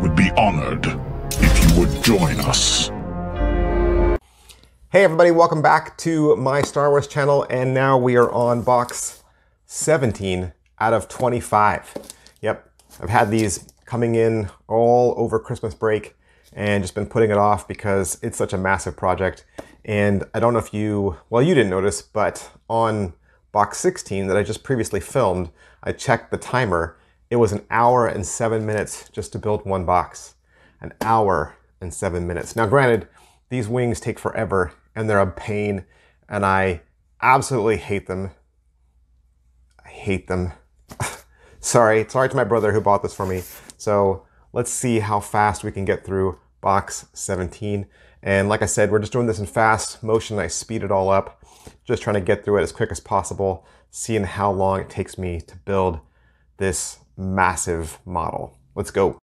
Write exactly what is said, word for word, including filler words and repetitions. would be honored if you would join us. Hey everybody, welcome back to my Star Wars channel, and now we are on box seventeen out of twenty-five. Yep, I've had these coming in all over Christmas break and just been putting it off because it's such a massive project. And I don't know if you, well, you didn't notice, but on box sixteen that I just previously filmed, I checked the timer. It was an hour and seven minutes just to build one box. An hour and seven minutes. Now granted, these wings take forever and they're a pain and I absolutely hate them. I hate them. Sorry, sorry to my brother who bought this for me. So let's see how fast we can get through box seventeen. And like I said, we're just doing this in fast motion. I speed it all up, just trying to get through it as quick as possible, seeing how long it takes me to build this massive model. Let's go.